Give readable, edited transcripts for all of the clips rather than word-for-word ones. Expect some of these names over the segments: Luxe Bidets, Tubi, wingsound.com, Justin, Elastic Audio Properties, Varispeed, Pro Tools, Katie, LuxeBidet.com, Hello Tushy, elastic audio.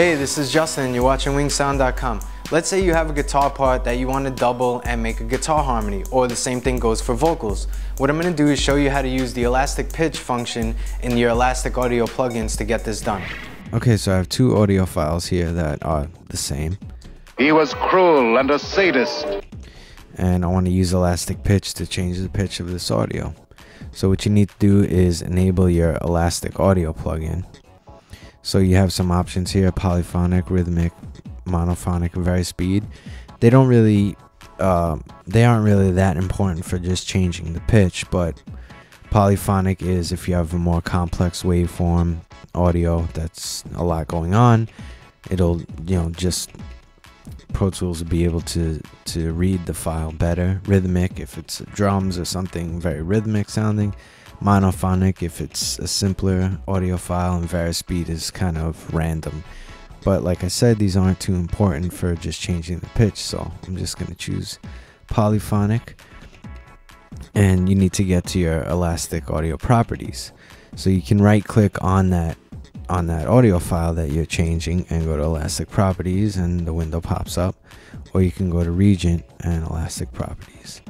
Hey, this is Justin and you're watching wingsound.com. Let's say you have a guitar part that you want to double and make a guitar harmony, or the same thing goes for vocals. What I'm going to do is show you how to use the elastic pitch function in your Elastic Audio plugins to get this done. Okay, so I have two audio files here that are the same. He was cruel and a sadist. And I want to use elastic pitch to change the pitch of this audio. So what you need to do is enable your Elastic Audio plugin. So you have some options here: polyphonic, rhythmic, monophonic, and very speed. They don't really, they aren't really that important for just changing the pitch, but polyphonic is if you have a more complex waveform audio that's a lot going on. It'll, just Pro Tools will be able to read the file better. Rhythmic if it's drums or something very rhythmic sounding. Monophonic if it's a simpler audio file, and Varispeed is kind of random. But like I said, these aren't too important for just changing the pitch, so I'm just going to choose polyphonic. And you need to get to your Elastic Audio Properties, so you can right click on that audio file that you're changing and go to Elastic Properties, and the window pops up, or you can go to Regent and Elastic Properties.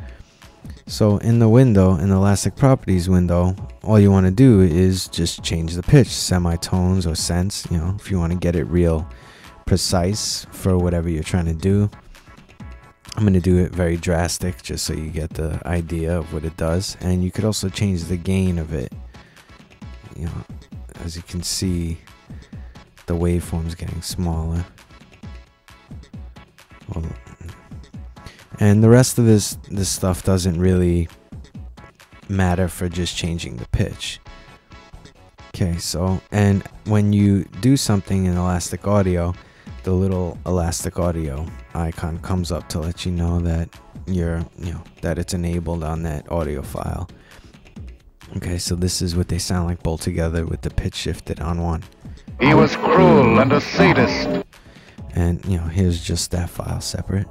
So in the window, in the Elastic Properties window, all you want to do is just change the pitch, semitones or cents, if you want to get it real precise for whatever you're trying to do. I'm going to do it very drastic just so you get the idea of what it does. And you could also change the gain of it. As you can see, the waveform is getting smaller. And the rest of this stuff doesn't really matter for just changing the pitch. Okay, so, and when you do something in Elastic Audio, the little Elastic Audio icon comes up to let you know that that it's enabled on that audio file. Okay, so this is what they sound like bolt together with the pitch shifted on one. He was cruel and a sadist. And here's just that file separate.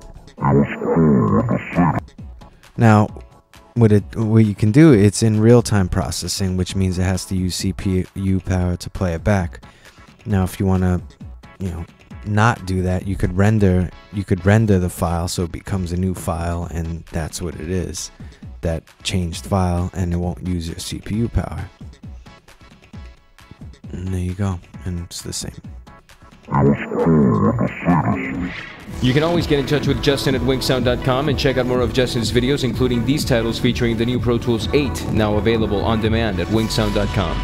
Now, what you can do, it's in real-time processing, which means it has to use CPU power to play it back. Now, if you want to, not do that, you could render the file so it becomes a new file, and that's what it is, that changed file, and it won't use your CPU power. And there you go, and it's the same. You can always get in touch with Justin at wingsound.com and check out more of Justin's videos, including these titles featuring the new Pro Tools 8, now available on demand at wingsound.com.